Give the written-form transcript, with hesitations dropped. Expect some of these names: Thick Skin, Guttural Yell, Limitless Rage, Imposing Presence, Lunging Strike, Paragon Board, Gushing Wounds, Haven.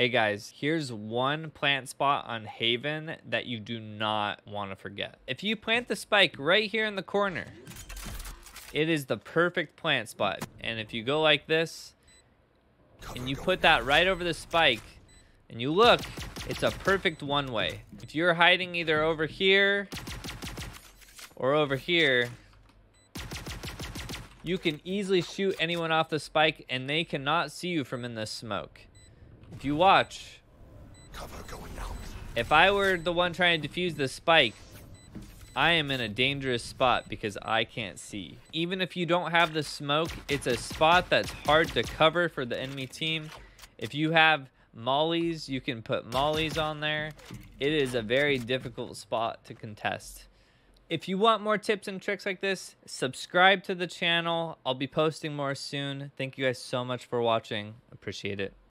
Hey guys, here's one plant spot on Haven that you do not want to forget. If you plant the spike right here in the corner, it is the perfect plant spot. And if you go like this, and you put that right over the spike, and you look, it's a perfect one-way. If you're hiding either over here or over here, you can easily shoot anyone off the spike and they cannot see you from in this smoke. If you watch, cover going out. If I were the one trying to defuse this spike, I am in a dangerous spot because I can't see. Even if you don't have the smoke, it's a spot that's hard to cover for the enemy team. If you have mollies, you can put mollies on there. It is a very difficult spot to contest. If you want more tips and tricks like this, subscribe to the channel. I'll be posting more soon. Thank you guys so much for watching. Appreciate it.